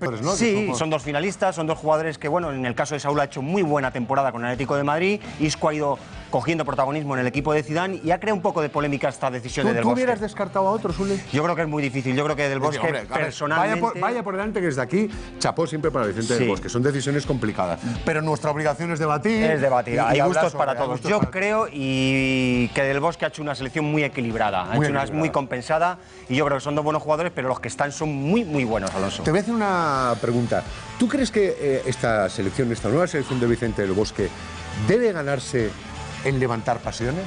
¿no? Sí, son dos finalistas, son dos jugadores que, bueno, en el caso de Saúl ha hecho muy buena temporada con el Atlético de Madrid, Isco ha ido cogiendo protagonismo en el equipo de Zidane y ha creado un poco de polémica esta decisión de Del Bosque. ¿Tú hubieras descartado a otros, Uli? Yo creo que es muy difícil, yo creo que Del Bosque, hombre, personalmente... Vaya por delante que desde aquí, chapó siempre para Vicente Del Bosque, son decisiones complicadas, pero nuestra obligación es debatir... Es debatir, hay gustos para todos. Yo creo y que Del Bosque ha hecho una selección muy equilibrada, muy compensada y yo creo que son dos buenos jugadores, pero los que están son muy, muy buenos, Alonso. Te voy a hacer una pregunta. ¿Tú crees que esta nueva selección de Vicente del Bosque debe ganarse en levantar pasiones?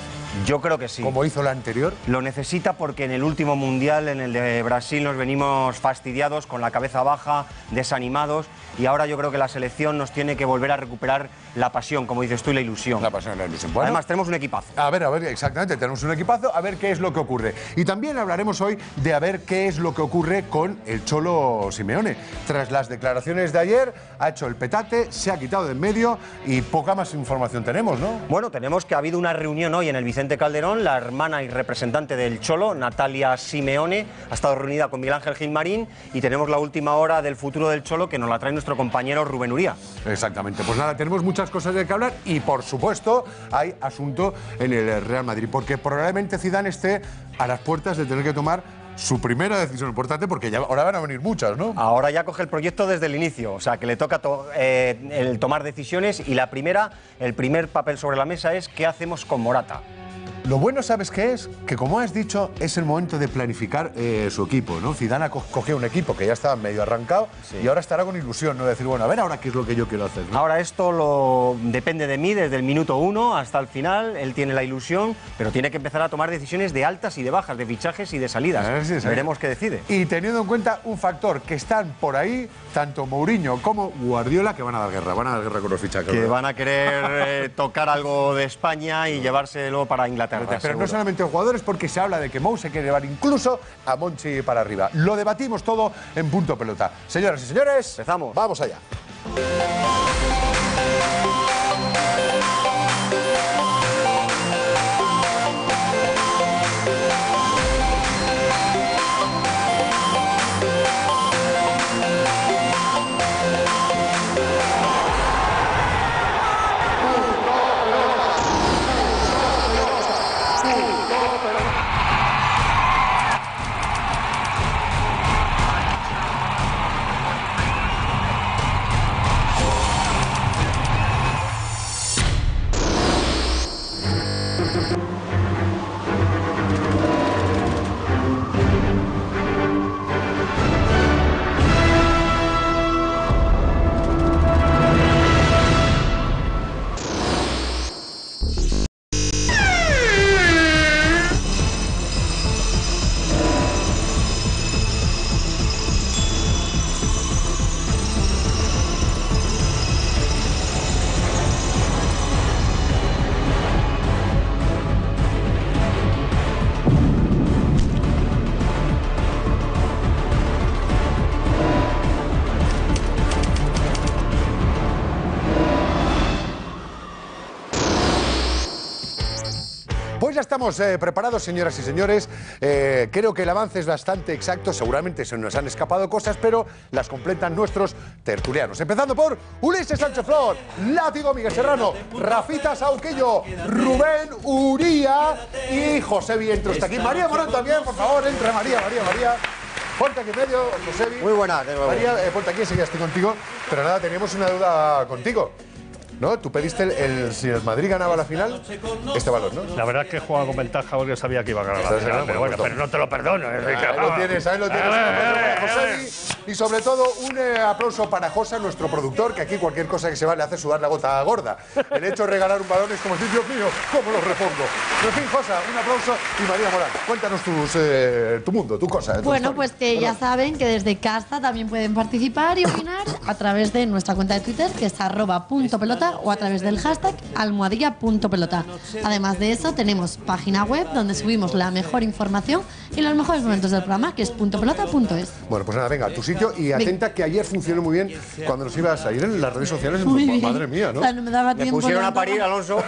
Yo creo que sí. ¿Como hizo la anterior? Lo necesita porque en el último mundial, en el de Brasil, nos venimos fastidiados, con la cabeza baja, desanimados, y ahora yo creo que la selección nos tiene que volver a recuperar la pasión, como dices tú, y la ilusión. La pasión y la ilusión. Bueno, además tenemos un equipazo. A ver, exactamente, tenemos un equipazo, a ver qué es lo que ocurre. Y también hablaremos hoy de a ver qué es lo que ocurre con el Cholo Simeone. Tras las declaraciones de ayer, ha hecho el petate, se ha quitado de en medio y poca más información tenemos, ¿no? Bueno, tenemos que ha habido una reunión hoy en el Vicente Calderón, la hermana y representante del Cholo, Natalia Simeone, ha estado reunida con Miguel Ángel Gilmarín y tenemos la última hora del futuro del Cholo que nos la trae nuestro compañero Rubén Uría. Exactamente, pues nada, tenemos muchas cosas de que hablar y por supuesto hay asunto en el Real Madrid, porque probablemente Zidane esté a las puertas de tener que tomar su primera decisión importante, porque ya ahora van a venir muchas, ¿no? Ahora ya coge el proyecto desde el inicio, o sea, que le toca el tomar decisiones y el primer papel sobre la mesa es qué hacemos con Morata. Lo bueno, ¿sabes qué es? Que como has dicho, es el momento de planificar su equipo, ¿no? Zidane cogió un equipo que ya estaba medio arrancado y ahora estará con ilusión, ¿no? De decir, bueno, a ver ahora qué es lo que yo quiero hacer, ¿no? Ahora esto depende de mí desde el minuto 1 hasta el final, él tiene la ilusión, pero tiene que empezar a tomar decisiones de altas y de bajas, de fichajes y de salidas. Veremos qué decide. Y teniendo en cuenta un factor, que están por ahí tanto Mourinho como Guardiola, que van a dar guerra con los fichajes. Que van a querer tocar algo de España y llevárselo para Inglaterra. Pero no solamente jugadores, porque se habla de que Mou se quiere llevar incluso a Monchi para arriba. Lo debatimos todo en Punto Pelota. Señoras y señores, empezamos. Vamos allá. Estamos preparados, señoras y señores. Creo que el avance es bastante exacto. Seguramente se nos han escapado cosas, pero las completan nuestros tertulianos. Empezando por Ulises Sánchez-Flor, Látigo Miguel Serrano, Rafita Sahuquillo, Rubén Uría y José Vientro. Está aquí María Morán también, por favor. Entra María. Ponte aquí en medio, José. Muy buena. María, ponte aquí, enseguida estoy contigo. Pero nada, teníamos una duda contigo. ¿No? Tú pediste si el Madrid ganaba la final, este balón, ¿no? La verdad es que jugaba con ventaja porque sabía que iba a ganar la final, pero bueno, pero no te lo perdono. Ahí lo tienes. Y sobre todo, un aplauso para Josa, nuestro productor, que aquí cualquier cosa que se va le hace sudar la gota gorda. El hecho de regalar un balón es como decir, Dios mío, ¿cómo lo repongo? En fin, Josa, un aplauso. Y María Morán, cuéntanos tu mundo, tu cosa. Bueno, pues que ya saben que desde casa también pueden participar y opinar a través de nuestra cuenta de Twitter, que es @puntopelota, o a través del hashtag #almohadilla.pelota. Además de eso, tenemos página web donde subimos la mejor información y los mejores momentos del programa, que es puntopelota.es. Bueno, pues nada, venga, tú sí. sitio. Y atenta que ayer funcionó muy bien cuando nos ibas a ir en las redes sociales. Madre mía, ¿no? No me daba tiempo. Me pusieron a parir, Alonso.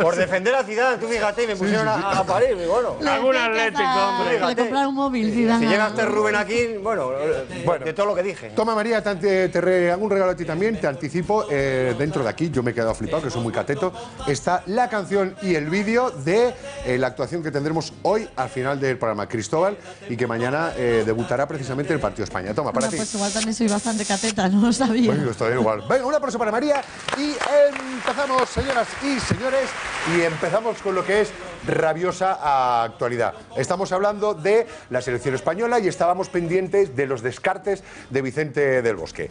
Por defender a Zidane, tú fíjate, me pusieron a parir. Bueno, algún Atlético, hombre. Le compraron un móvil, Zidane. Si llegaste Rubén aquí, bueno, de todo lo que dije. Toma, María, te hago un regalo a ti también. Te anticipo, dentro de aquí, yo me he quedado flipado, que soy muy cateto, está la canción y el vídeo de la actuación que tendremos hoy al final del programa, Cristóbal, y que mañana debutará precisamente el partido España. Toma, para ti. Pues igual también soy bastante cateta, no lo sabía. Bueno, pues, estoy igual. Venga, un aplauso para María y empezamos, señoras y señores, y empezamos con lo que es rabiosa actualidad. Estamos hablando de la selección española y estábamos pendientes de los descartes de Vicente del Bosque.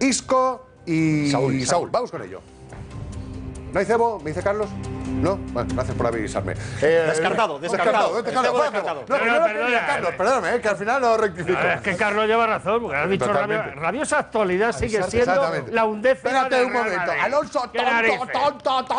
Isco y Saúl. Vamos con ello. ¿No hay cebo? ¿Me dice Carlos? No, bueno, gracias por avisarme. Descartado. Perdóname, que al final lo rectifico. Es que Carlos lleva razón, porque has dicho rabiosa actualidad sigue siendo la undécima. Espérate un momento, Alonso, tonto.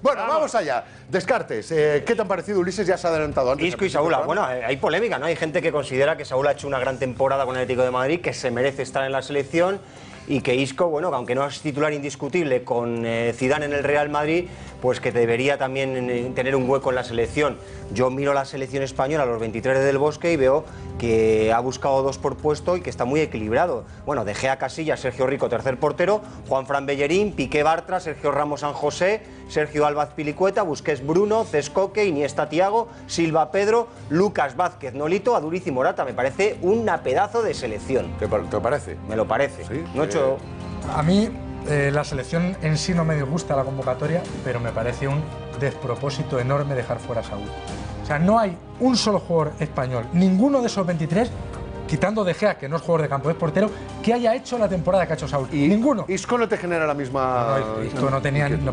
Bueno, vamos allá. Descartes, ¿qué te han parecido, Ulises? Ya se ha adelantado antes. Isco y Saúl, bueno, hay polémica, ¿no? Hay gente que considera que Saúl ha hecho una gran temporada con el Atlético de Madrid, que se merece estar en la selección. Y que Isco, bueno, aunque no es titular indiscutible con Zidane en el Real Madrid, pues que debería también tener un hueco en la selección. Yo miro la selección española, los 23 de Del Bosque, y veo que ha buscado dos por puesto y que está muy equilibrado. Bueno, De Gea, Casillas, Sergio Rico, tercer portero, Juanfran, Bellerín, Piqué, Bartra, Sergio Ramos, San José, Sergio Álvarez, Pilicueta, Busquets, Bruno, Cescoque, Iniesta, Tiago, Silva, Pedro, Lucas Vázquez, Nolito, Aduriz y Morata. Me parece una pedazo de selección. ¿Te parece? Me lo parece. ¿Sí? A mí la selección en sí no me disgusta la convocatoria, pero me parece un despropósito enorme dejar fuera a Saúl. O sea, no hay un solo jugador español, ninguno de esos 23, quitando De Gea, que no es jugador de campo, es portero, que haya hecho la temporada que ha hecho Saúl. ¿Y ninguno? ¿Isco no te genera la misma...? No, Isco no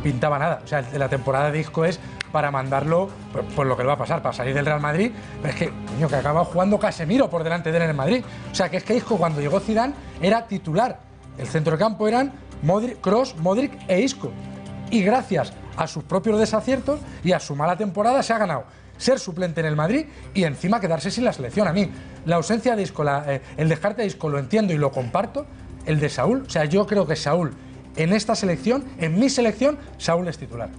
pintaba nada. O sea, la temporada de Isco es para mandarlo por lo que le va a pasar, para salir del Real Madrid. Pero es que, coño, que acaba jugando Casemiro por delante de él en el Madrid. O sea, que es que Isco, cuando llegó Zidane, era titular. El centrocampo eran Kroos, Modric e Isco. Y gracias a sus propios desaciertos y a su mala temporada se ha ganado ser suplente en el Madrid y encima quedarse sin la selección. A mí, la ausencia de Isco, el dejarte de Isco lo entiendo y lo comparto, el de Saúl. O sea, yo creo que Saúl en esta selección, en mi selección, Saúl es titular.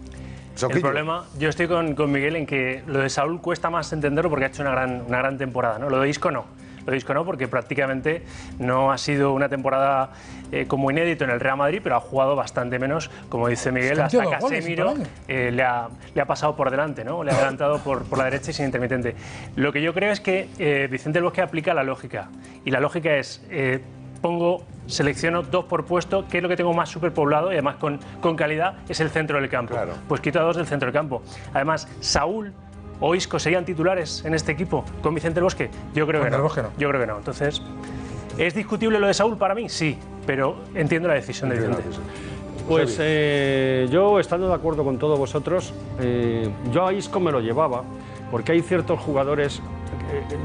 El problema, yo estoy con Miguel en que lo de Saúl cuesta más entenderlo porque ha hecho una gran temporada, ¿no? Lo de Isco no. Lo de Isco no, porque prácticamente no ha sido una temporada como inédito en el Real Madrid, pero ha jugado bastante menos, como dice Miguel, hasta Casemiro le ha pasado por delante, ¿no? Le ha adelantado por la derecha y sin intermitente. Lo que yo creo es que Vicente Del Bosque aplica la lógica, y la lógica es... selecciono dos por puesto, que es lo que tengo más superpoblado y además con calidad, es el centro del campo. Claro. Pues quito a dos del centro del campo. Además, Saúl o Isco serían titulares en este equipo con Vicente Del Bosque. Yo creo que no. Yo creo que no. Entonces, ¿es discutible lo de Saúl para mí? Sí, pero entiendo la decisión de Vicente. Pues yo, estando de acuerdo con todos vosotros, yo a Isco me lo llevaba, porque hay ciertos jugadores...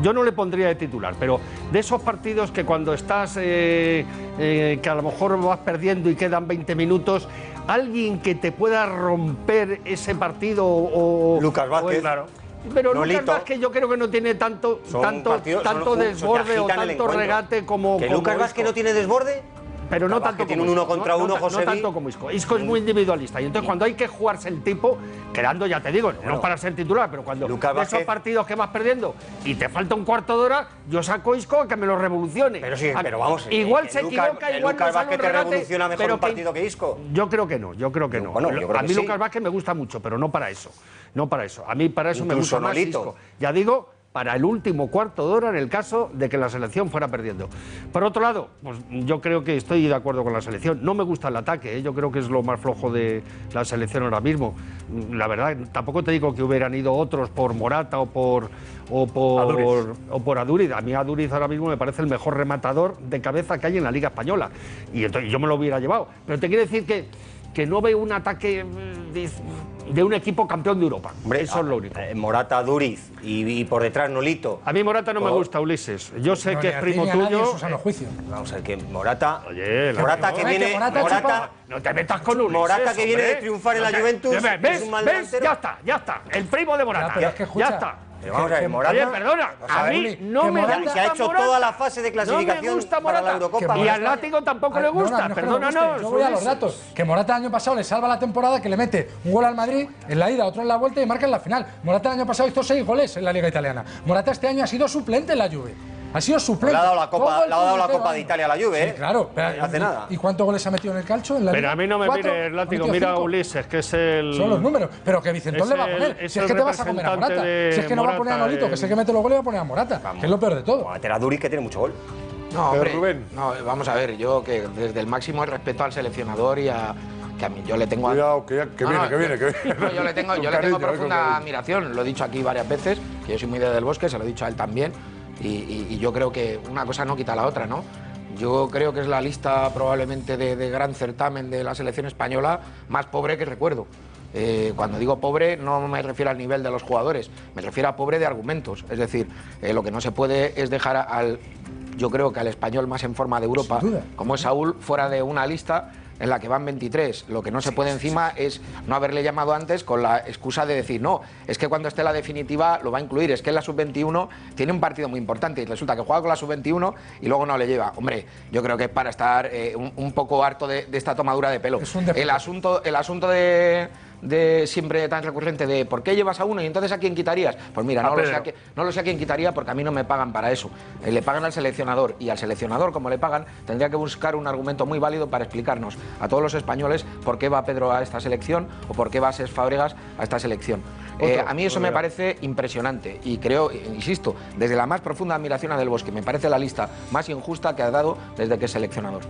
Yo no le pondría de titular, pero de esos partidos que cuando estás, que a lo mejor vas perdiendo y quedan 20 minutos, alguien que te pueda romper ese partido o... Lucas Vázquez, claro. Pero Nolito, Lucas Vázquez yo creo que no tiene tanto desborde o tanto regate como... ¿Que Lucas Vázquez no tiene desborde? Pero no tanto, tiene un uno contra uno, José, no tanto como Isco. Isco es muy individualista. Y entonces cuando hay que jugarse el tipo, quedando, ya te digo, no para ser titular, pero cuando esos partidos que vas perdiendo y te falta un cuarto de hora, yo saco a Isco a que me lo revolucione. Pero sí, pero vamos. Igual se equivoca, igual no sale un regate, revoluciona mejor un partido que Isco. Yo creo que no, yo creo que no. Bueno, a mí Lucas Vázquez me gusta mucho, pero no para eso. No para eso. A mí para eso me gusta más Isco. Ya digo, para el último cuarto de hora en el caso de que la selección fuera perdiendo. Por otro lado, pues yo creo que estoy de acuerdo con la selección. No me gusta el ataque, ¿eh? Yo creo que es lo más flojo de la selección ahora mismo. La verdad, tampoco te digo que hubieran ido otros por Morata o por Aduriz. A mí Aduriz ahora mismo me parece el mejor rematador de cabeza que hay en la Liga Española. Y entonces yo me lo hubiera llevado. Pero te quiero decir que no veo un ataque... de un equipo campeón de Europa. Hombre, eso es lo único. Morata, Aduriz y por detrás Nolito. A mí Morata no me gusta, Ulises. Yo sé que es primo tuyo. Vamos a ver, que Morata... Oye, Morata que viene... Morata... No te metas con Ulises. Morata que viene de triunfar en la Juventus... ¿Ves? Ya está, ya está. El primo de Morata. Ya está. Pero vamos a ver, Morata... Oye, perdona, a mí no me gusta Morata. Se ha hecho toda la fase de clasificación para la Eurocopa. Y al látigo tampoco le gusta, perdónanos. Yo voy a los datos. Que Morata el año pasado le salva la temporada, que le mete un gol al Madrid en la ida, otro en la vuelta y marca en la final. Morata el año pasado hizo 6 goles en la Liga Italiana. Morata este año ha sido suplente en la Juve. Ha sido suplente. Le ha dado la Copa, de Italia a la Juve, sí, claro. Pero, no hace nada. ¿Y cuántos goles ha metido en el calcio? En la Liga? A mí no me mire el látigo, mira a Ulises, que es el... Son los números, pero que Vicentón le va a poner. Si es que te vas a comer a Morata. Si es que no va a poner a Nolito, que es el que mete los goles, va a poner a Morata. Vamos. Que es lo peor de todo. Va a meter a Aduriz, que tiene mucho gol. No, hombre, Rubén. No, vamos a ver, yo que desde el máximo respeto al seleccionador y a... Que a mí yo le tengo... Cuidado, que viene. Yo le tengo, profunda admiración, lo he dicho aquí varias veces, que yo soy muy de Del Bosque, se lo he dicho a él también. Y yo creo que una cosa no quita la otra, ¿no? Yo creo que es la lista probablemente de gran certamen de la selección española más pobre que recuerdo. Cuando digo pobre no me refiero al nivel de los jugadores, me refiero a pobre de argumentos. Es decir, lo que no se puede es dejar al, yo creo que al español más en forma de Europa, como es Saúl, fuera de una lista en la que van 23, lo que no se puede encima es no haberle llamado antes con la excusa de decir, no, es que cuando esté la definitiva lo va a incluir, es que en la sub-21 tiene un partido muy importante y resulta que juega con la sub-21 y luego no le lleva. Hombre, yo creo que es para estar un poco harto de esta tomadura de pelo. El asunto de siempre tan recurrente de ¿por qué llevas a uno y entonces a quién quitarías? Pues mira, no lo sé a quién quitaría porque a mí no me pagan para eso. Le pagan al seleccionador y al seleccionador, como le pagan, tendría que buscar un argumento muy válido para explicarnos a todos los españoles por qué va Pedro a esta selección o por qué va Cesc Fàbregas a esta selección. A mí eso me parece impresionante y creo, insisto, desde la más profunda admiración a Del Bosque, me parece la lista más injusta que ha dado desde que es seleccionador.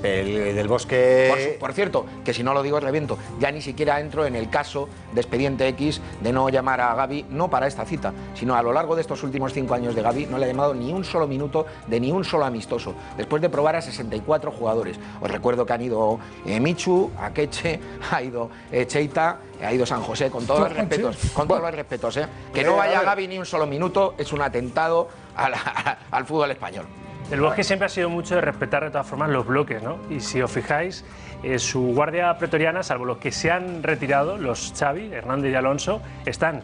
Del Bosque... Por cierto, que si no lo digo reviento, ya ni siquiera entro en el caso de Expediente X de no llamar a Gabi, no para esta cita, sino a lo largo de estos últimos 5 años de Gabi, no le ha llamado ni un solo minuto de ni un solo amistoso, después de probar a 64 jugadores. Os recuerdo que han ido Michu, Akeche, ha ido Cheita, ha ido San José, con todos los respetos, Que no vaya Gabi ni un solo minuto es un atentado al fútbol español. El Bosque siempre ha sido mucho de respetar de todas formas los bloques, ¿no? Y si os fijáis, su guardia pretoriana, salvo los que se han retirado, los Xavi, Hernández y Alonso, están.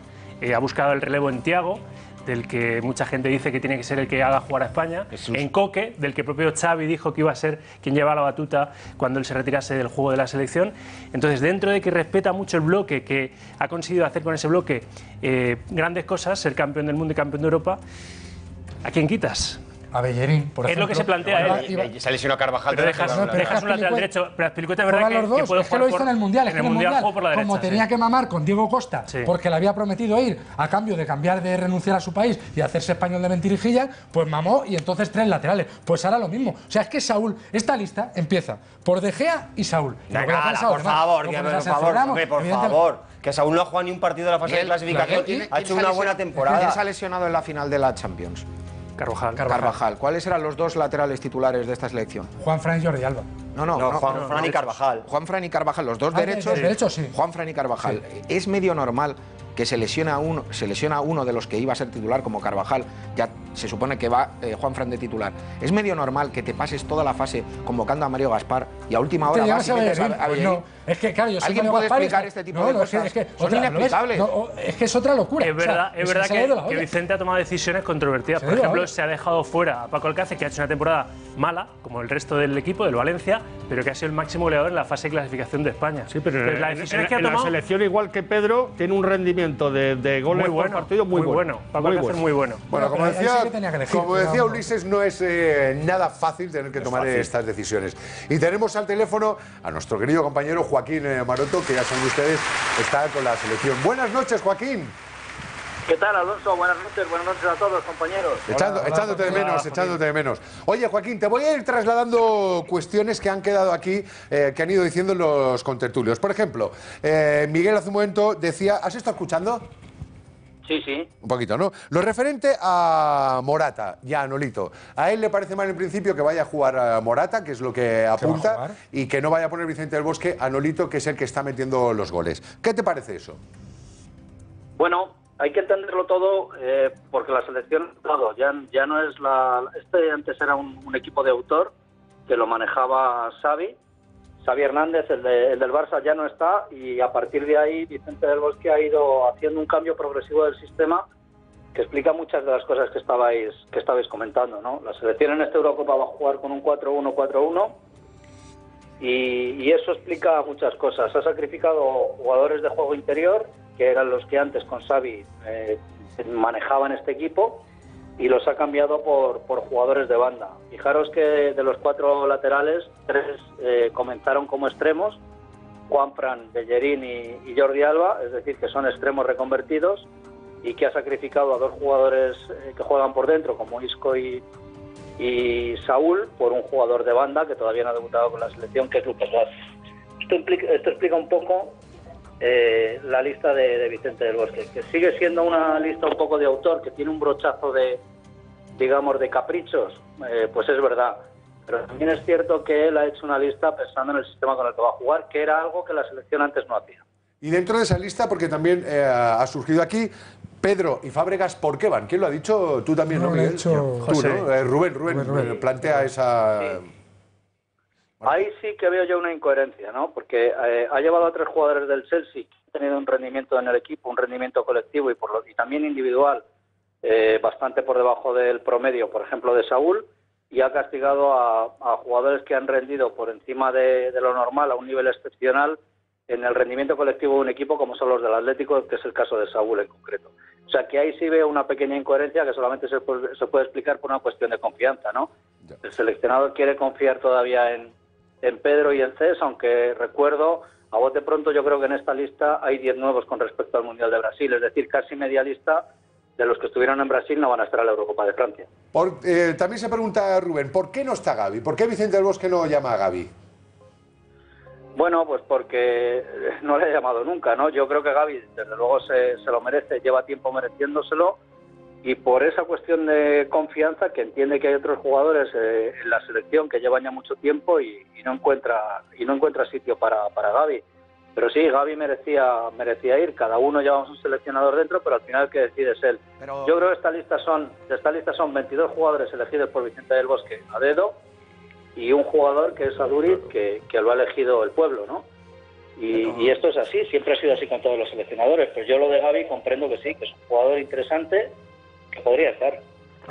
Ha buscado el relevo en Thiago, del que mucha gente dice que tiene que ser el que haga jugar a España, en Coque, del que propio Xavi dijo que iba a ser quien llevaba la batuta cuando él se retirase del juego de la selección. Entonces, dentro de que respeta mucho el bloque, que ha conseguido hacer con ese bloque grandes cosas, ser campeón del mundo y campeón de Europa, ¿a quién quitas? A Bellerín, por ejemplo. Es lo que se plantea. Se lesionó Carvajal. Pero dejas un lateral derecho. Pero Azpilicueta es verdad que puede jugar. Es que lo hizo en el Mundial. En el Mundial, como tenía que mamar con Diego Costa, porque le había prometido ir a cambio de cambiar de renunciar a su país y hacerse español de mentirijilla, pues mamó y entonces 3 laterales. Pues ahora lo mismo. O sea, es que Saúl, esta lista empieza por De Gea y Saúl. Por favor, que Saúl no ha jugado ni un partido de la fase de clasificación. Ha hecho una buena temporada. ¿Quién se ha lesionado en la final de la Champions? Carvajal. ¿Cuáles eran los 2 laterales titulares de esta selección? Juanfran y Jordi Alba. Juanfran y Carvajal. Juanfran y Carvajal, los 2 derechos. Los derechos, sí. Juanfran y Carvajal. Sí. Es medio normal que se lesiona uno de los que iba a ser titular, como Carvajal. Ya se supone que va Juanfran de titular. Es medio normal que te pases toda la fase convocando a Mario Gaspar y a última hora vas a meter a Bellerín. No. Es que, claro, yo sé ¿Alguien puede explicar este tipo de cosas? Son inexplicables. Es que es otra locura. Es verdad, que Vicente ha tomado decisiones controvertidas. Por ejemplo, se ha dejado fuera a Paco Alcácer, que ha hecho una temporada mala, como el resto del equipo, del Valencia, pero que ha sido el máximo goleador en la fase de clasificación de España. Sí, pero la decisión es que ha tomado... La selección, igual que Pedro, tiene un rendimiento de goles por partido muy bueno. Paco Alcácer muy bueno. Bueno, como decía Ulises, no es nada fácil tener que tomar estas decisiones. Y tenemos al teléfono a nuestro querido compañero Joaquín Maroto, que ya saben ustedes, está con la selección. Buenas noches, Joaquín. ¿Qué tal, Alonso? Buenas noches a todos, compañeros. Echándote de menos. Oye, Joaquín, te voy a ir trasladando cuestiones que han quedado aquí, que han ido diciendo los contertulios. Por ejemplo, Miguel hace un momento decía, ¿has estado escuchando? Sí, sí. Un poquito, ¿no? Lo referente a Morata y a Nolito. A él le parece mal en principio que vaya a jugar a Morata, que es lo que apunta, y que no vaya a poner Vicente del Bosque a Nolito, que es el que está metiendo los goles. ¿Qué te parece eso? Bueno, hay que entenderlo todo porque la selección ya no es la... Este antes era un equipo de autor que lo manejaba Xavi Hernández, el del Barça, ya no está, y a partir de ahí Vicente del Bosque ha ido haciendo un cambio progresivo del sistema que explica muchas de las cosas que estabais comentando, ¿no? La selección en esta Eurocopa va a jugar con un 4-1-4-1 y eso explica muchas cosas. Ha sacrificado jugadores de juego interior, que eran los que antes con Xavi manejaban este equipo, y los ha cambiado por jugadores de banda. Fijaros que de los cuatro laterales, tres comenzaron como extremos, Juanfran, Bellerín y Jordi Alba, es decir, que son extremos reconvertidos, y que ha sacrificado a dos jugadores que juegan por dentro, como Isco y Saúl, por un jugador de banda que todavía no ha debutado con la selección, que es Lucas Vázquez. Esto explica un poco la lista de Vicente del Bosque, que sigue siendo una lista un poco de autor, que tiene un brochazo de caprichos, pues es verdad. Pero también es cierto que él ha hecho una lista pensando en el sistema con el que va a jugar, que era algo que la selección antes no hacía. Y dentro de esa lista, porque también ha surgido aquí, Pedro y Fàbregas, ¿por qué van? ¿Quién lo ha dicho? Tú también, ¿no, Miguel? Tú, José. ¿No? Rubén plantea esa... Sí. Bueno. Ahí sí que veo yo una incoherencia, ¿no? Porque ha llevado a tres jugadores del Chelsea que han tenido un rendimiento en el equipo, un rendimiento colectivo y también individual, bastante por debajo del promedio, por ejemplo, de Saúl, y ha castigado a jugadores que han rendido por encima de lo normal, a un nivel excepcional, en el rendimiento colectivo de un equipo, como son los del Atlético, que es el caso de Saúl en concreto. O sea, que ahí sí veo una pequeña incoherencia que solamente se puede explicar por una cuestión de confianza, ¿no? Ya. El seleccionador quiere confiar todavía en Pedro y en Cesc, aunque recuerdo, a bote pronto, yo creo que en esta lista hay 10 nuevos con respecto al Mundial de Brasil, es decir, casi media lista de los que estuvieron en Brasil no van a estar en la Eurocopa de Francia. También se pregunta Rubén, ¿por qué no está Gabi? ¿Por qué Vicente del Bosque no llama a Gabi? Bueno, pues porque no le he llamado nunca, ¿no? Yo creo que Gabi, desde luego, se lo merece, lleva tiempo mereciéndoselo, y por esa cuestión de confianza, que entiende que hay otros jugadores en la selección que llevan ya mucho tiempo y no encuentra sitio para Gabi. Pero sí, Gabi merecía ir. Cada uno llevamos un seleccionador dentro, pero al final el que decide es él. Pero... Yo creo que de esta lista son 22 jugadores elegidos por Vicente del Bosque a dedo, y un jugador que es Aduriz, que lo ha elegido el pueblo, ¿no? Y esto es así, siempre ha sido así con todos los seleccionadores, pero yo lo de Gabi comprendo que sí, que es un jugador interesante que podría estar.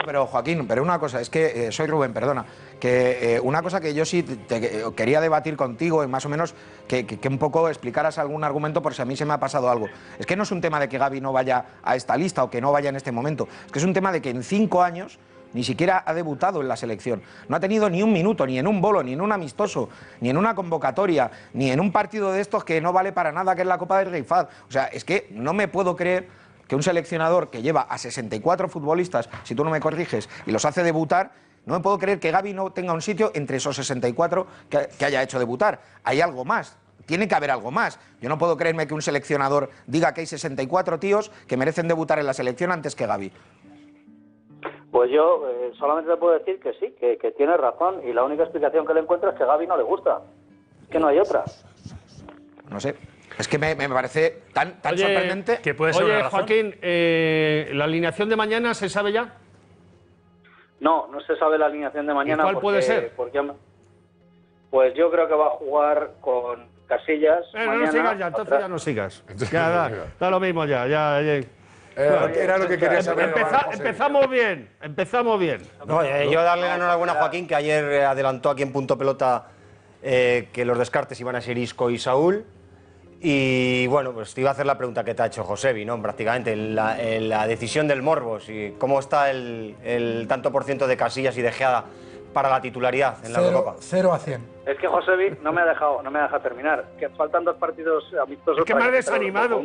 Pero Joaquín, pero una cosa, es que soy Rubén, perdona, que una cosa que yo sí te quería debatir contigo, y más o menos que un poco explicaras algún argumento por si a mí se me ha pasado algo. Es que no es un tema de que Gabi no vaya a esta lista o que no vaya en este momento, es que es un tema de que en 5 años... ni siquiera ha debutado en la selección, no ha tenido ni un minuto, ni en un bolo, ni en un amistoso, ni en una convocatoria, ni en un partido de estos que no vale para nada, que es la Copa del Rey Fahd. O sea, es que no me puedo creer que un seleccionador que lleva a 64 futbolistas, si tú no me corriges, y los hace debutar, no me puedo creer que Gabi no tenga un sitio entre esos 64 que haya hecho debutar. Hay algo más. Tiene que haber algo más. Yo no puedo creerme que un seleccionador diga que hay 64 tíos que merecen debutar en la selección antes que Gabi. Pues yo solamente te puedo decir que sí, que tiene razón, y la única explicación que le encuentro es que a Gabi no le gusta, es que no hay otra. No sé, es que me parece tan oye, sorprendente. Que puede ser. Oye, Joaquín, ¿la alineación de mañana se sabe ya? No se sabe la alineación de mañana. ¿Cuál puede ser? Pues yo creo que va a jugar con Casillas. Mañana, no sigas ya, entonces ya no sigas. Ya da lo mismo ya. Era lo que quería saber. Empezamos bien. No, yo darle la enhorabuena a Joaquín, que ayer adelantó aquí en Punto Pelota que los descartes iban a ser Isco y Saúl. Y bueno, pues te iba a hacer la pregunta que te ha hecho Josebi, ¿no? Prácticamente, la decisión del Morbo, si, ¿cómo está el tanto por ciento de Casillas y de Gea para la titularidad en la Eurocopa? 0 a 100. Es que Josebi no me ha dejado terminar. Que faltan 2 partidos amistosos. Es que me ha desanimado.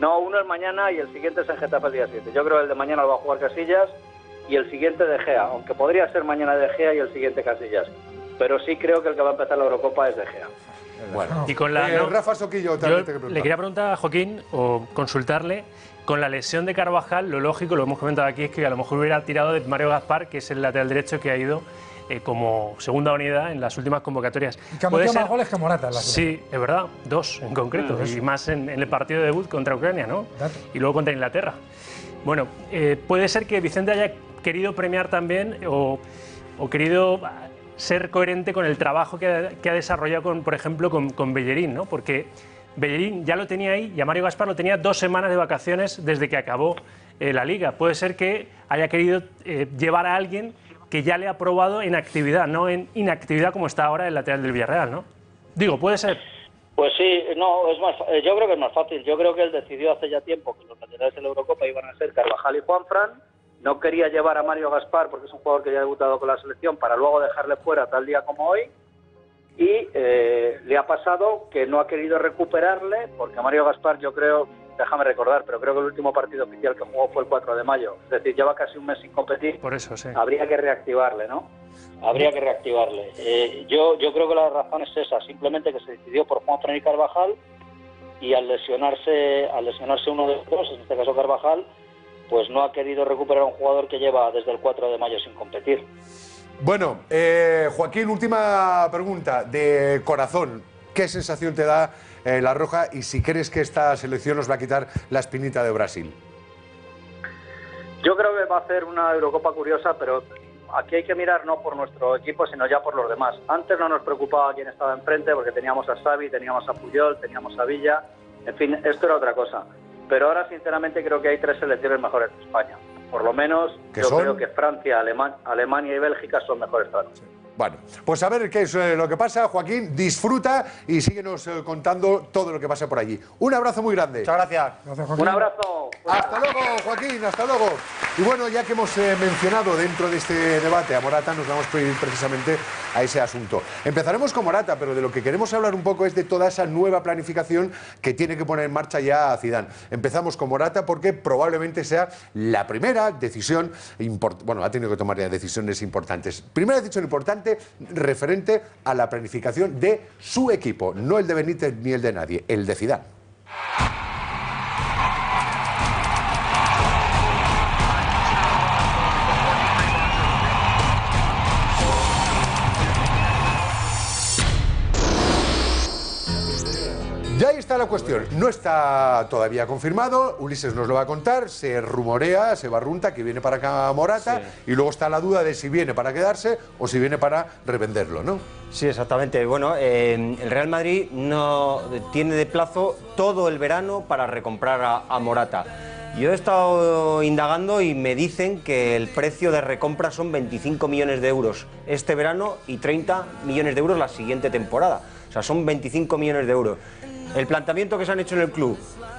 No, uno es mañana y el siguiente es en Getafe el día 7. Yo creo que el de mañana lo va a jugar Casillas y el siguiente De Gea, aunque podría ser mañana De Gea y el siguiente Casillas. Pero sí creo que el que va a empezar la Eurocopa es De Gea. Bueno, y con la Rafa Sahuquillo también le quería preguntar a Joaquín, o consultarle, con la lesión de Carvajal, lo lógico, lo hemos comentado aquí, es que a lo mejor hubiera tirado de Mario Gaspar, que es el lateral derecho que ha ido como segunda unidad en las últimas convocatorias. Y que ha metido más goles que Morata. Sí, es verdad, 2 en concreto, y más en el partido de debut contra Ucrania, ¿no? Y luego contra Inglaterra. Bueno, puede ser que Vicente haya querido premiar también o querido ser coherente con el trabajo que ha desarrollado, por ejemplo, con Bellerín, ¿no? Porque Bellerín ya lo tenía ahí y a Mario Gaspar lo tenía 2 semanas de vacaciones desde que acabó la Liga. Puede ser que haya querido llevar a alguien que ya le ha probado en actividad, no en inactividad como está ahora el lateral del Villarreal, ¿no? Digo, puede ser. Pues sí, no, es más, yo creo que es más fácil. Yo creo que él decidió hace ya tiempo que los laterales de la Eurocopa iban a ser Carvajal y Juanfran. No quería llevar a Mario Gaspar porque es un jugador que ya ha debutado con la selección para luego dejarle fuera tal día como hoy. Y le ha pasado que no ha querido recuperarle porque Mario Gaspar, yo creo, déjame recordar, pero creo que el último partido oficial que jugó fue el 4 de mayo. Es decir, lleva casi un mes sin competir. Por eso, sí. Habría que reactivarle, ¿no? Habría que reactivarle. Yo creo que la razón es esa, simplemente que se decidió por Juanfran y Carvajal y al lesionarse uno de los dos, en este caso Carvajal, pues no ha querido recuperar a un jugador que lleva desde el 4 de mayo sin competir. Bueno, Joaquín, última pregunta de corazón. ¿Qué sensación te da la Roja y si crees que esta selección nos va a quitar la espinita de Brasil? Yo creo que va a ser una Eurocopa curiosa, pero aquí hay que mirar no por nuestro equipo, sino ya por los demás. Antes no nos preocupaba quién estaba enfrente, porque teníamos a Xavi, teníamos a Puyol, teníamos a Villa, en fin, esto era otra cosa. Pero ahora, sinceramente, creo que hay tres selecciones mejores que España. Por lo menos, yo creo que Francia, Alemania y Bélgica son mejores para nosotros. Bueno, pues a ver qué es lo que pasa, Joaquín, disfruta y síguenos contando todo lo que pasa por allí. Un abrazo muy grande. Muchas gracias. Gracias, Joaquín. Un abrazo. Hasta luego, Joaquín, hasta luego. Y bueno, ya que hemos mencionado dentro de este debate a Morata, nos vamos a ir precisamente a ese asunto. Empezaremos con Morata, pero de lo que queremos hablar un poco es de toda esa nueva planificación que tiene que poner en marcha ya Zidane. Empezamos con Morata porque probablemente sea la primera decisión importante. Bueno, ha tenido que tomar ya decisiones importantes. Primera decisión importante referente a la planificación de su equipo, no el de Benítez ni el de nadie, el de Zidane. Y ahí está la cuestión, no está todavía confirmado, Ulises nos lo va a contar, se rumorea, se barrunta que viene para acá Morata, sí. Y luego está la duda de si viene para quedarse o si viene para revenderlo, ¿no? Sí, exactamente. Bueno, el Real Madrid no tiene de plazo todo el verano para recomprar a Morata. Yo he estado indagando y me dicen que el precio de recompra son 25 millones de euros este verano y 30 millones de euros la siguiente temporada. O sea, son 25 millones de euros. El planteamiento que se han hecho en el club,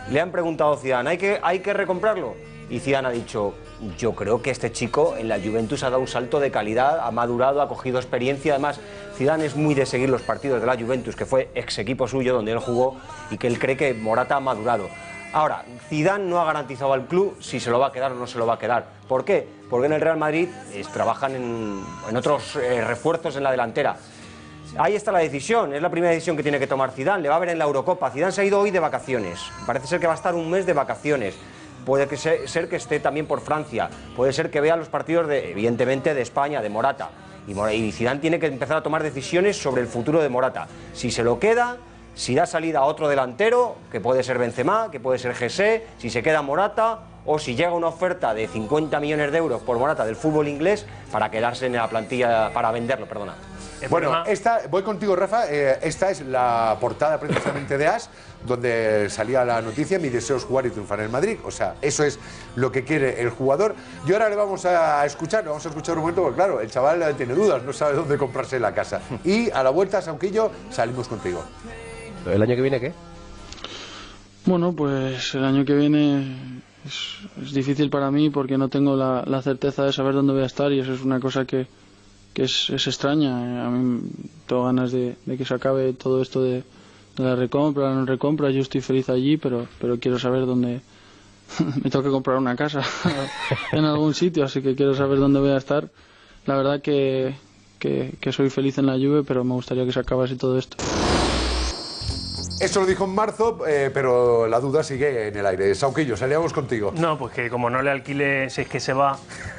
le han preguntado a Zidane, ¿hay que recomprarlo? Y Zidane ha dicho, yo creo que este chico en la Juventus ha dado un salto de calidad, ha madurado, ha cogido experiencia. Además, Zidane es muy de seguir los partidos de la Juventus, que fue ex equipo suyo donde él jugó, y que él cree que Morata ha madurado. Ahora, Zidane no ha garantizado al club si se lo va a quedar o no se lo va a quedar. ¿Por qué? Porque en el Real Madrid trabajan en otros refuerzos en la delantera. Ahí está la decisión, es la primera decisión que tiene que tomar Zidane, le va a ver en la Eurocopa. Zidane se ha ido hoy de vacaciones, parece ser que va a estar un mes de vacaciones. Puede que ser que esté también por Francia, puede ser que vea los partidos, evidentemente, de España, de Morata. Y Zidane tiene que empezar a tomar decisiones sobre el futuro de Morata. Si se lo queda, si da salida a otro delantero, que puede ser Benzema, que puede ser Gessé, si se queda Morata, o si llega una oferta de 50 millones de euros por Morata del fútbol inglés para quedarse en la plantilla, para venderlo, perdona. Bueno, voy contigo, Rafa, esta es la portada precisamente de AS, donde salía la noticia, mi deseo es jugar y triunfar en el Madrid, o sea, eso es lo que quiere el jugador. Y ahora le vamos a escuchar un momento, porque claro, el chaval tiene dudas, no sabe dónde comprarse la casa. Y a la vuelta, Sahuquillo, salimos contigo. ¿El año que viene qué? Bueno, pues el año que viene es difícil para mí porque no tengo la certeza de saber dónde voy a estar y eso es una cosa que es extraña. A mí tengo ganas de que se acabe todo esto de la recompra, la no recompra. Yo estoy feliz allí, pero quiero saber dónde. Me tengo que comprar una casa en algún sitio, así que quiero saber dónde voy a estar. La verdad que soy feliz en la Juve, pero me gustaría que se acabase todo esto. Eso lo dijo en marzo, pero la duda sigue en el aire. Sahuquillo, salíamos contigo. No, pues que como no le alquile, si es que se va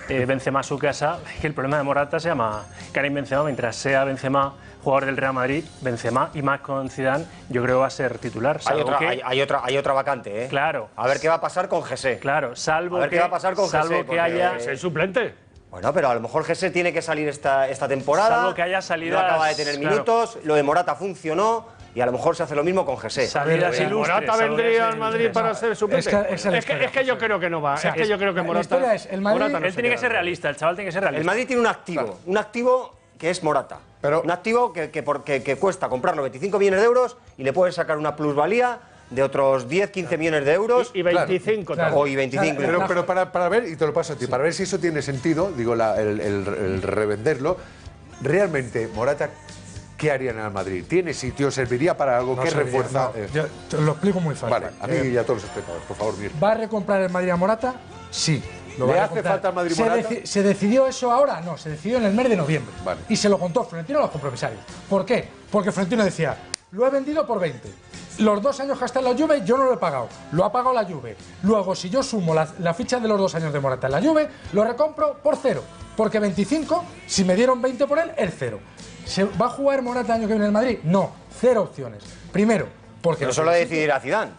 Benzema a su casa, es que el problema de Morata se llama Karim Benzema. Mientras sea Benzema jugador del Real Madrid, Benzema, y más con Zidane, yo creo va a ser titular. Hay otra vacante, ¿eh? Claro. A ver qué va a pasar con Gessé. Claro, salvo que haya... ¿Es suplente? Bueno, pero a lo mejor Gessé tiene que salir esta temporada. Salvo que haya salidas... No acaba de tener minutos, lo de Morata funcionó... y a lo mejor se hace lo mismo con José. Si Morata vendría al Madrid para ser suplente. Es que yo creo que no va. Es que yo creo que Morata. Él tiene que ser realista, el chaval tiene que ser realista. El Madrid tiene un activo que es Morata. Pero un activo que cuesta comprarlo 25 millones de euros y le puedes sacar una plusvalía de otros 10, 15 millones de euros. Y 25. Claro. O y 25. Pero para ver, y te lo paso a ti, para ver si eso tiene sentido, digo, el revenderlo, realmente Morata, ¿qué harían al Madrid? ¿Tiene sitio? ¿Serviría para algo? No, que refuerza? No, yo te lo explico muy fácil. Vale, a mí y a todos los espectadores, por favor, Mir. ¿Va a recomprar el Madrid a Morata? Sí. ¿Le hace falta Madrid Morata? ¿Se decidió eso ahora? No, se decidió en el mes de noviembre. Vale. Y se lo contó Florentino a los compromisarios. ¿Por qué? Porque Florentino decía, lo he vendido por 20. Los 2 años que ha estado en la Juve yo no lo he pagado. Lo ha pagado la Juve. Luego, si yo sumo la ficha de los 2 años de Morata en la Juve, lo recompro por 0. Porque 25, si me dieron 20 por él, el 0. ¿Se va a jugar Morata el año que viene en el Madrid? No, 0 opciones. Primero, porque... Pero eso lo decidirá Zidane.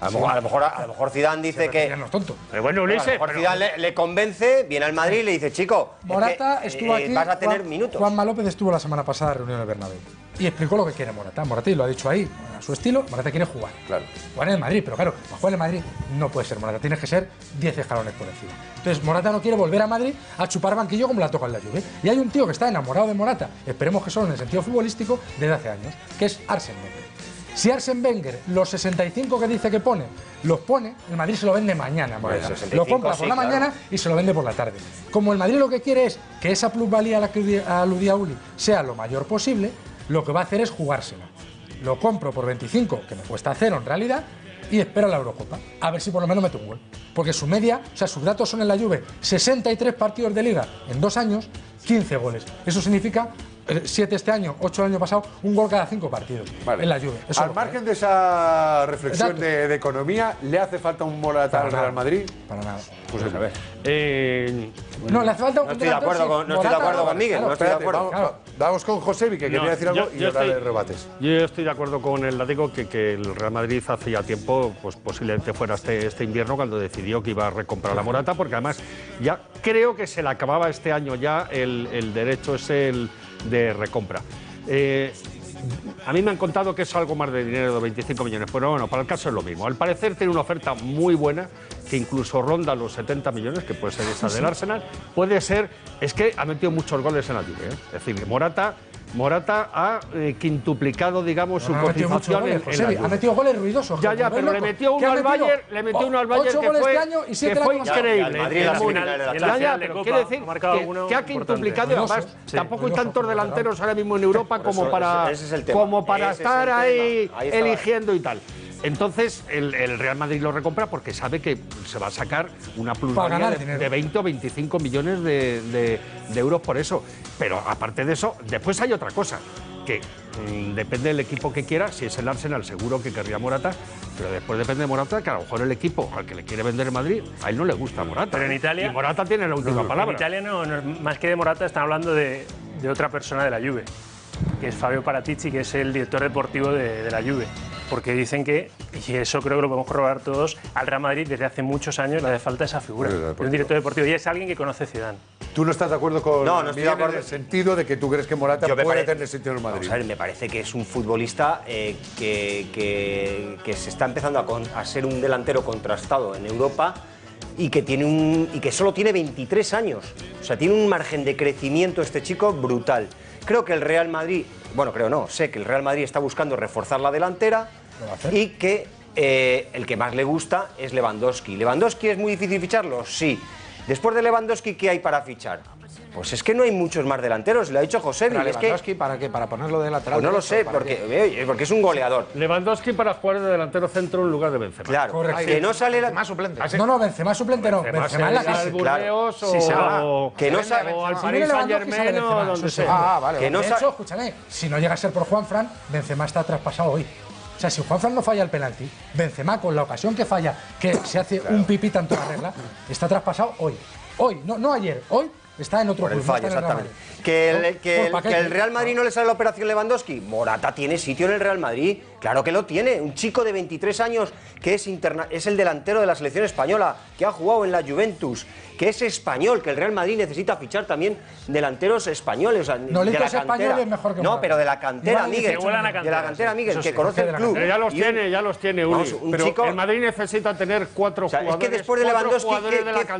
A lo mejor Zidane dice que... No es tonto. Pero bueno, Ulises... A lo mejor Zidane le convence, viene al Madrid y le dice, chico, Morata es que, estuvo aquí, vas a tener minutos. Juanma López estuvo la semana pasada en reunión del Bernabéu y explicó lo que quiere Morata. Morata, y lo ha dicho ahí, a su estilo, Morata quiere jugar. Claro. Jugar en el Madrid, pero claro, para jugar en el Madrid no puede ser Morata. Tienes que ser 10 escalones por encima. Entonces, Morata no quiere volver a Madrid a chupar banquillo como la toca en la Juve. Y hay un tío que está enamorado de Morata, esperemos que solo en el sentido futbolístico, desde hace años, que es Arsène Wenger. Si Arsène Wenger, los 65 que dice que pone, los pone, el Madrid se lo vende mañana. Bueno, 65, lo compra por la mañana y se lo vende por la tarde. Como el Madrid lo que quiere es que esa plusvalía a la que aludía Uli sea lo mayor posible, lo que va a hacer es jugársela. Lo compro por 25, que me cuesta 0 en realidad, y espero la Eurocopa. A ver si por lo menos meto un gol. Porque su media, o sea, sus datos son en la Juve, 63 partidos de Liga en 2 años, 15 goles. Eso significa... 7 este año, 8 el año pasado, un gol cada 5 partidos. Vale. En la Juve. Eso al margen de esa reflexión de economía, ¿le hace falta un Morata al Real Madrid? Para nada. Pues a ver. No, le hace falta un No estoy de acuerdo con Miguel. No estoy de acuerdo. Vamos con Josebi, que quería decir algo y ahora le rebates. Yo estoy de acuerdo con el Atlético que el Real Madrid hace ya tiempo, pues posiblemente fuera este invierno, cuando decidió que iba a recomprar la Morata, porque además ya creo que se le acababa este año ya el derecho de recompra. A mí me han contado que es algo más de dinero de 25 millones, pero bueno, para el caso es lo mismo. Al parecer tiene una oferta muy buena, que incluso ronda los 70 millones, que puede ser esa del Arsenal, puede ser, es que ha metido muchos goles en la Juve, ¿eh? Es decir, Morata ha quintuplicado, digamos, su cotización en la Juve. Ha metido goles ruidosos. Ya, pero le metió uno al Bayern, que fue increíble. Ya, pero quiero decir que ha quintuplicado, y además tampoco hay tantos delanteros ahora mismo en Europa como para estar ahí eligiendo y tal. Entonces, el Real Madrid lo recompra porque sabe que se va a sacar una plusvalía de 20 o 25 millones de euros por eso. Pero aparte de eso, después hay otra cosa, que depende del equipo que quiera. Si es el Arsenal, seguro que querría Morata, pero después depende de Morata, que a lo mejor el equipo al que le quiere vender el Madrid, a él no le gusta Morata. Pero en Italia, y Morata tiene la última palabra. En Italia, más que de Morata, están hablando de otra persona de la Juve, que es Fabio Paratici, que es el director deportivo de la Juve. Porque dicen que, y eso creo que lo podemos corroborar todos, al Real Madrid desde hace muchos años le hace falta esa figura de un director deportivo, y es alguien que conoce Zidane. ¿Tú no estás de acuerdo con en el sentido de que tú crees que Morata puede tener sentido en el Madrid? Vamos a ver, me parece que es un futbolista que se está empezando a ser un delantero contrastado en Europa, y que solo tiene 23 años. O sea, tiene un margen de crecimiento este chico brutal. Creo que el Real Madrid, sé que el Real Madrid está buscando reforzar la delantera, y que el que más le gusta es Lewandowski. ¿Lewandowski es muy difícil ficharlo? Sí. Después de Lewandowski, ¿qué hay para fichar? Pues es que no hay muchos más delanteros, lo ha dicho José. ¿Para Lewandowski para qué? ¿Para ponerlo de lateral? Pues no lo sé, porque es un goleador. Lewandowski para jugar de delantero centro en lugar de Benzema. Claro, correcto. Que no sale... Más suplente. No, Benzema suplente no. Benzema es la clase. Claro. Si se va. O al Paris Saint-Germain o donde sea. Ah, vale. De hecho, escúchame, si no llega a ser por Juanfran, Benzema está traspasado hoy. O sea, si Juanfran no falla el penalti, Benzema, con la ocasión que falla, que se hace un pipí tanto la regla, está traspasado hoy. Hoy, no ayer, hoy. Está en otro por el fallo, exactamente. Que el Real Madrid no le sale la operación Lewandowski. Morata tiene sitio en el Real Madrid. Claro que lo tiene, un chico de 23 años que es el delantero de la selección española, que ha jugado en la Juventus, que es español, que el Real Madrid necesita fichar también delanteros españoles. Nolito de la cantera. Es mejor que no, pero de la cantera, Miguel. De la cantera, Miguel, sí, que conoce el club. Ya los tiene, Uli. Vamos, pero chico, el Madrid necesita tener cuatro jugadores. Es que después de Lewandowski,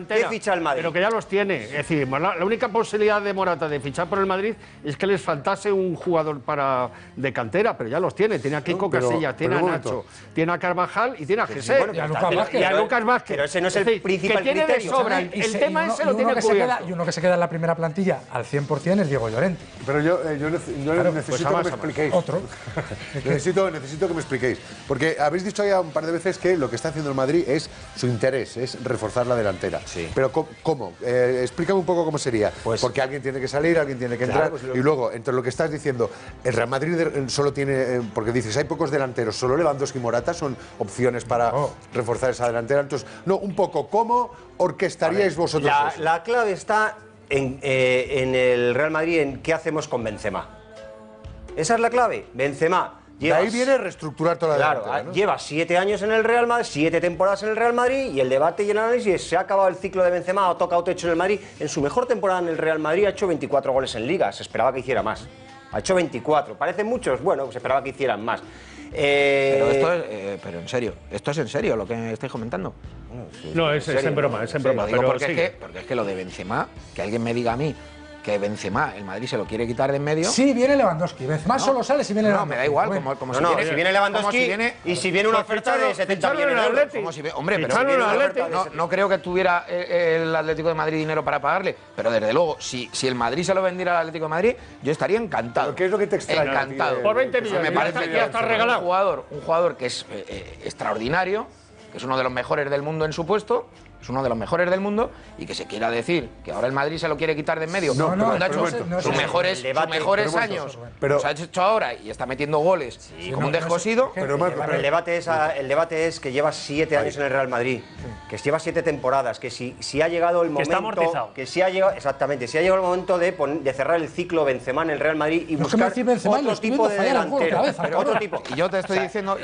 ¿qué ficha el Madrid? Pero que ya los tiene. Es decir, la única posibilidad de Morata de fichar por el Madrid es que les faltase un jugador de cantera, pero ya los tiene. Tiene a Kiko Casillas, tiene a Nacho, tiene a Carvajal y tiene a José. Sí, bueno, y a Lucas Vázquez. Pero ese no es el principal criterio. El tema es que lo tiene cubierto. Y uno que se queda en la primera plantilla al 100% es Diego Llorente. Pero yo necesito que me expliquéis. Otro. Necesito que me expliquéis. Porque habéis dicho ya un par de veces que lo que está haciendo el Madrid es su interés, es reforzar la delantera. Sí. Pero ¿cómo? Explícame un poco cómo sería. Pues, porque alguien tiene que salir, alguien tiene que entrar. Claro, pues, y luego, entre lo que estás diciendo, el Real Madrid solo tiene... porque dices, hay pocos delanteros, solo Lewandowski y Morata son opciones para reforzar esa delantera. Entonces, un poco, ¿cómo orquestaríais vosotros eso? La clave está en el Real Madrid, en qué hacemos con Benzema. Esa es la clave, Benzema. De ahí viene reestructurar toda la delantera. Claro, ¿no? Lleva 7 años en el Real Madrid, 7 temporadas en el Real Madrid, y el debate y el análisis es, ¿se ha acabado el ciclo de Benzema o tocado techo en el Madrid? En su mejor temporada en el Real Madrid ha hecho 24 goles en Liga, se esperaba que hiciera más. Ha hecho 24, ¿parecen muchos? Bueno, se esperaba que hicieran más. Pero esto es, pero en serio, esto es en serio lo que estáis comentando. No, es en broma, es en broma. Sí, porque, sí. Porque es que lo de Benzema, que alguien me diga a mí que Benzema, el Madrid se lo quiere quitar de en medio. Sí, viene Lewandowski. Benzema solo sale si viene Lewandowski. No, me da igual. Si viene Lewandowski y si viene una oferta de 70 millones de euros. Hombre, pero si viene oferta, no creo que tuviera el Atlético de Madrid dinero para pagarle. Pero desde luego, si el Madrid se lo vendiera al Atlético de Madrid, yo estaría encantado. ¿Qué es lo que te extraña? Encantado. Por 20 millones. Me parece que está regalado. Un jugador que es extraordinario, que es uno de los mejores del mundo en su puesto. Es uno de los mejores del mundo y que se quiera decir que ahora el Madrid se lo quiere quitar de en medio. No, sus mejores años los ha hecho ahora y está metiendo goles como un descosido. Pero el debate es que lleva 7 años en el Real Madrid, que lleva 7 temporadas, que si ha llegado el momento... Que está amortizado. Exactamente, si ha llegado el momento de cerrar el ciclo Benzema en el Real Madrid y buscar otro tipo de delantero. Y yo te estoy diciendo...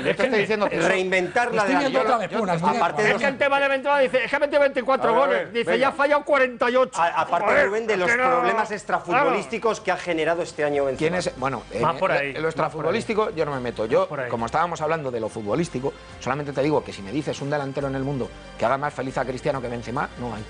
Reinventar la delantera. Es que el tema de Benzema dice... 24 goles, dice, ya ha fallado 48. Aparte, Rubén, de los problemas extrafutbolísticos que ha generado este año Benzema. Bueno, lo extrafutbolístico yo no me meto. Yo, como estábamos hablando de lo futbolístico, solamente te digo que si me dices un delantero en el mundo que haga más feliz a Cristiano que Benzema, no hay.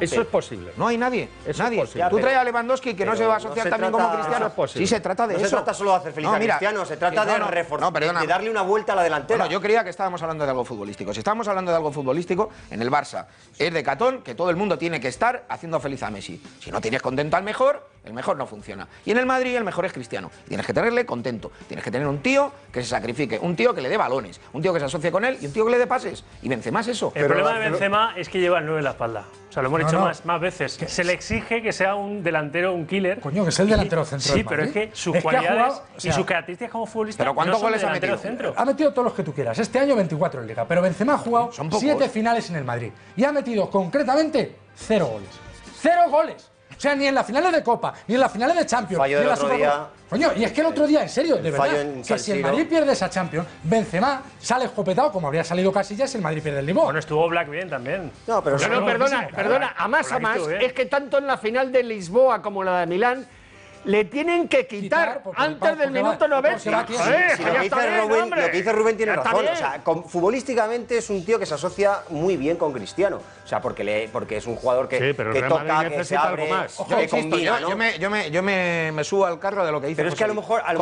Eso es posible. No hay nadie. Tú traes a Lewandowski que no se va a asociar también como Cristiano. Sí, se trata de eso. No se trata solo de hacer feliz a Cristiano, se trata de reforzar, de darle una vuelta a la delantera. Yo creía que estábamos hablando de algo futbolístico. Si estábamos hablando de algo futbolístico, en el Barça es de Catón que todo el mundo tiene que estar haciendo feliz a Messi. Si no tienes contento al mejor, el mejor no funciona. Y en el Madrid el mejor es Cristiano. Tienes que tenerle contento. Tienes que tener un tío que se sacrifique, un tío que le dé balones, un tío que se asocie con él y un tío que le dé pases. Y Benzema es eso. El problema de Benzema es que lleva el 9 en la espalda. O sea, lo hemos dicho más veces. Se le exige que sea un delantero, un killer. Coño, que es el delantero centro. Sí, pero es que sus cualidades y sus características como futbolista. Pero ¿cuántos goles ha metido? Ha metido todos los que tú quieras. Este año 24 en Liga. Pero Benzema ha jugado 7 finales en el Madrid. Y ha metido concretamente 0 goles. ¡0 goles! O sea, ni en las finales de Copa, ni en las finales de Champions, fallo ni en la Supercopa. Coño, y es que el otro día, en serio, de verdad, que si el Madrid pierde esa Champions, Benzema sale escopetado, como habría salido Casillas si el Madrid pierde el Limón. Bueno, estuvo Black bien también. No, pero perdona, a más, es que tanto en la final de Lisboa como la de Milán, le tienen que quitar antes del minuto 90. Lo que dice Rubén tiene razón. O sea, futbolísticamente es un tío que se asocia muy bien con Cristiano. O sea, porque es un jugador que toca, que se abre, que combina. Yo me subo al carro de lo que dice. Pero es que a lo mejor el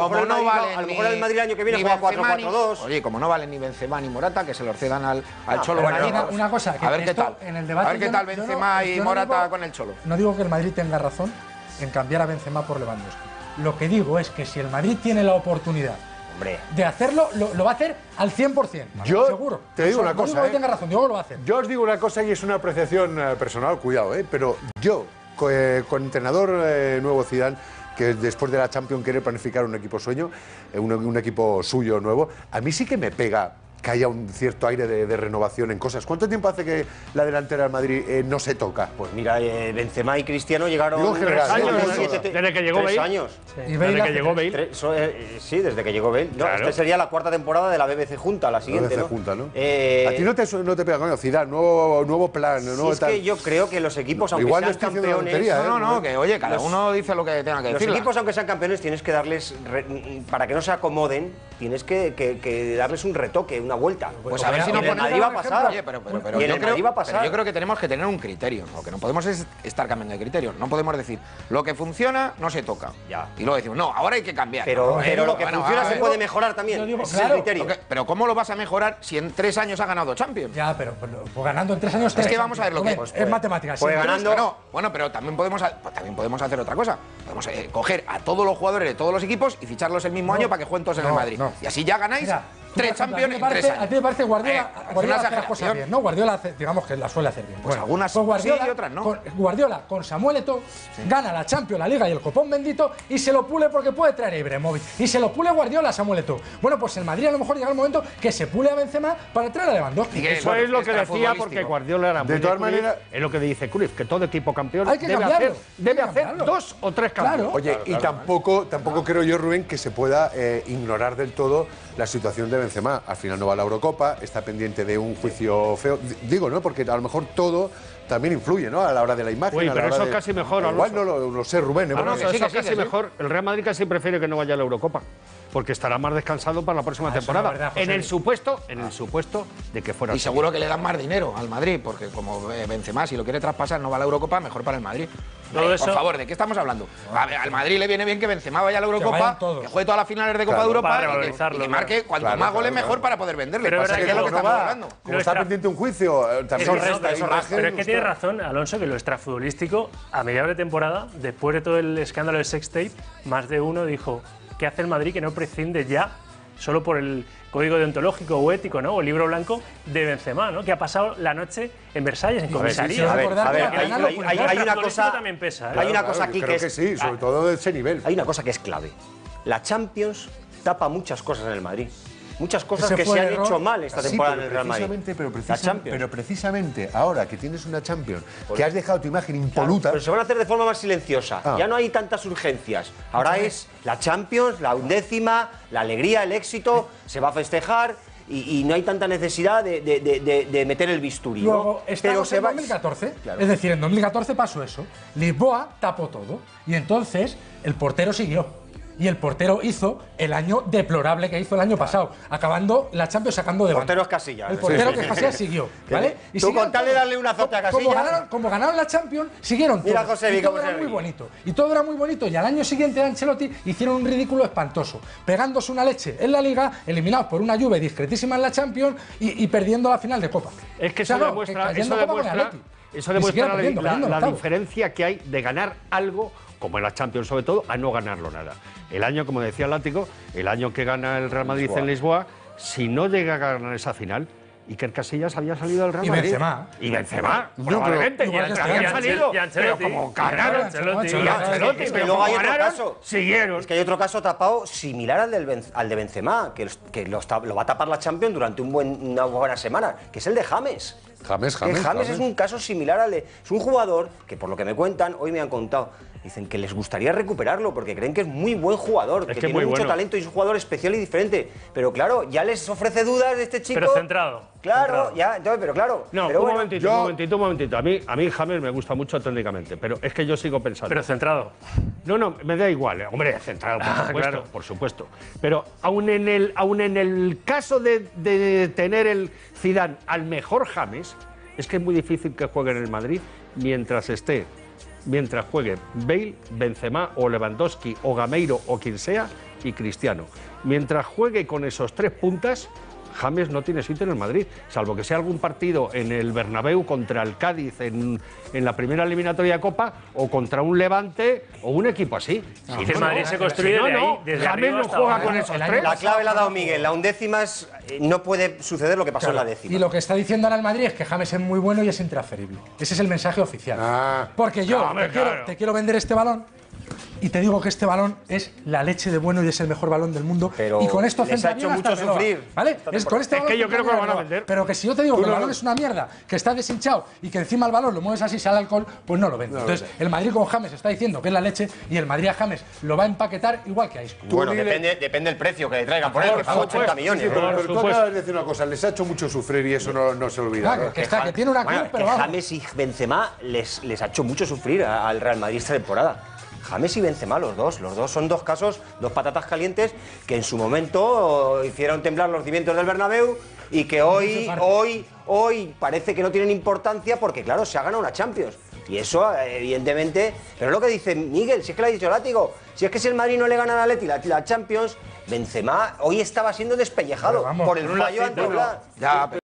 Madrid el año que viene juega 4-4-2. Oye, como no valen ni Benzema ni Morata, que se los cedan al Cholo. Una cosa, a ver qué tal. A ver qué tal Benzema y Morata con el Cholo. No digo que el Madrid tenga razón en cambiar a Benzema por Lewandowski. Lo que digo es que si el Madrid tiene la oportunidad de hacerlo, lo va a hacer al 100%. Yo seguro. Te digo una cosa. No tenga razón, Diego lo va a hacer. Yo os digo una cosa y es una apreciación personal, cuidado, pero yo, con entrenador nuevo Zidane, que después de la Champions quiere planificar un equipo suyo nuevo, a mí sí que me pega que haya un cierto aire de renovación en cosas. ¿Cuánto tiempo hace que la delantera del Madrid no se toca? Pues mira, Benzema y Cristiano llegaron... Desde que llegó Bale. 3 años. Sí. Desde que llegó Bale. Sí, desde que llegó Bale. No, claro. Esta sería la 4ª temporada de la BBC junta, la siguiente, ¿no? Junta, ¿no? A ti no te pega con Zidane, nuevo plan, nuevo sí, es tal. Que yo creo que los equipos, aunque igual sean campeones... que oye, cada uno dice lo que tenga que decir. Los equipos, aunque sean campeones, tienes que darles... para que no se acomoden, tienes que darles un retoque, una vuelta. Pues a ver si no ponen ahí va a pasar. Pero yo creo que tenemos que tener un criterio. Lo que no podemos es estar cambiando de criterio. No podemos decir, lo que funciona no se toca. Ya. Y luego decimos, no, ahora hay que cambiar. Pero lo que funciona se puede mejorar también. Digo, claro, el criterio. Pero ¿cómo lo vas a mejorar si en 3 años ha ganado Champions? Ya, pero pues, ganando en 3 años... Es que vamos a ver lo que... es matemáticas. Pues ganando... No, bueno, pero también podemos hacer otra cosa. Podemos coger a todos los jugadores de todos los equipos y ficharlos el mismo año para que jueguen todos en el Madrid. Y así ya ganáis... Tres campeones en 3 años. A ti me parece Guardiola hace las cosas bien, ¿no? Guardiola hace, digamos que las suele hacer bien. Pues algunas sí y otras no. Guardiola con Samuel Eto'o gana la Champions, la Liga y el Copón bendito y se lo pule porque puede traer a Ibrahimovic. Y se lo pule Guardiola a Samuel Eto'o. Bueno, pues el Madrid a lo mejor llega el momento que se pule a Benzema para traer a Lewandowski. Eso es lo que decía porque Guardiola era muy... De todas maneras, es lo que dice Cruyff, que todo equipo campeón debe hacer 2 o 3 cambios. Oye, y tampoco creo yo, Rubén, que se pueda ignorar del todo la situación de Benzema. Al final no va a la Eurocopa, está pendiente de un juicio feo. Digo, ¿no? Porque a lo mejor todo también influye, ¿no? A la hora de la imagen. Uy, pero eso es casi mejor, Alonso. Igual no lo sé, Rubén. Alonso, eso es casi mejor. El Real Madrid casi prefiere que no vaya a la Eurocopa, porque estará más descansado para la próxima temporada. Verdad, en el supuesto de que fuera. Y seguro que le dan más dinero al Madrid, porque como Benzema, si lo quiere traspasar, no va a la Eurocopa, mejor para el Madrid. Por favor, ¿de qué estamos hablando? Al Madrid le viene bien que Benzema vaya a la Eurocopa, que juegue todas las finales de Copa de Europa y que marque cuanto más goles mejor para poder venderle. Pero es que lo que estamos hablando. Como está pendiente un juicio, también resta imagen. Pero es que tiene razón, Alonso, que lo extrafutbolístico, a mediados de temporada, después de todo el escándalo del sextape, más de uno dijo... ¿Qué hace el Madrid que no prescinde ya, solo por el código deontológico o ético, ¿no? O el libro blanco de Benzema, ¿no? Que ha pasado la noche en Versalles, en comisaría. Hay una cosa también pesa, ¿eh? Hay una cosa aquí que es... Creo que sí, sobre todo de ese nivel. Hay una cosa que es clave. La Champions tapa muchas cosas en el Madrid. Muchas cosas que se han hecho mal esta temporada en el Real Madrid. Pero precisamente ahora que tienes una Champions, que has dejado tu imagen impoluta... Pero se van a hacer de forma más silenciosa. Ya no hay tantas urgencias. Ahora es la Champions, la 11ª, la alegría, el éxito, se va a festejar y no hay tanta necesidad de meter el bisturí. Luego, estamos en 2014, es decir, en 2014 pasó eso. Lisboa tapó todo y entonces el portero siguió. Y el portero hizo el año deplorable que hizo el año pasado, acabando la Champions sacando de banda. El portero es Casillas. El portero que Casillas siguió, ¿vale? Y tú con tal de darle una azota a Casillas... Como ganaron la Champions, siguieron todos. Mira, José, y todo era muy bonito. Y todo era muy bonito. Y al año siguiente de Ancelotti hicieron un ridículo espantoso, pegándose una leche en la Liga, eliminados por una Juve discretísima en la Champions y perdiendo la final de Copa. Es que eso demuestra la diferencia que hay de ganar algo, como en la Champions sobre todo, a no ganarlo nada. El año, como decía Látigo, el año que gana el Real Madrid en Lisboa, si no llega a ganar esa final, Iker Casillas había salido del Real Madrid. Y Benzema. Probablemente. Habían salido. Pero como ganaron. Es que luego hay otro caso. Siguieron. Es que hay otro caso tapado similar al de Benzema, que lo va a tapar la Champions durante una buena semana, que es el de James. James es un caso similar al de... Es un jugador que, por lo que me cuentan, hoy me han contado, dicen que les gustaría recuperarlo porque creen que es muy buen jugador, que tiene mucho talento y es un jugador especial y diferente. Pero claro, ya les ofrece dudas de este chico... Pero centrado. Claro, pero claro... No, un momentito. A mí James me gusta mucho técnicamente, pero es que yo sigo pensando... Pero centrado. No, me da igual. Hombre, centrado, por supuesto. Pero aún en el caso de tener el Zidane al mejor James, es que es muy difícil que juegue en el Madrid mientras juegue Bale, Benzema o Lewandowski o Gameiro o quien sea y Cristiano. Mientras juegue con esos 3 puntas, James no tiene sitio en el Madrid, salvo que sea algún partido en el Bernabéu contra el Cádiz en la primera eliminatoria de Copa o contra un Levante o un equipo así. Si el Madrid se construye desde James no juega con esos 3. La clave la ha dado Miguel, la 11ª es, no puede suceder lo que pasó en la 10ª. Y lo que está diciendo ahora el Madrid es que James es muy bueno y es intransferible. Ese es el mensaje oficial. Porque yo te quiero vender este balón. Y te digo que este balón es la leche de bueno y es el mejor balón del mundo. Pero y con esto les ha hecho mucho sufrir. ¿Vale? Es, con este balón es que yo creo que lo van a vender. Pero que si yo te digo que el balón es una mierda, que está deshinchado y que encima el balón lo mueves así, sale alcohol, pues no lo venden. No, entonces, el Madrid con James está diciendo que es la leche y el Madrid a James lo va a empaquetar igual que a Isco. Bueno, depende del precio que le traigan. Por eso, que paga 80 millones. Sí, pero tú acabas de decir una cosa, les ha hecho mucho sufrir y eso no se olvida. Claro, que tiene una cruz, pero vamos. James y Benzema les ha hecho mucho sufrir al Real Madrid esta temporada. James y Benzema, los dos son dos casos, dos patatas calientes que en su momento hicieron temblar los cimientos del Bernabéu y que hoy parece que no tienen importancia porque, claro, se ha ganado una Champions. Y eso, evidentemente, pero es lo que dice Miguel, si es que lo ha dicho el látigo, si el Madrid no le gana a la Atleti la Champions, Benzema hoy estaba siendo despellejado por el Rayo Antonio.